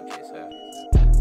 subjects have.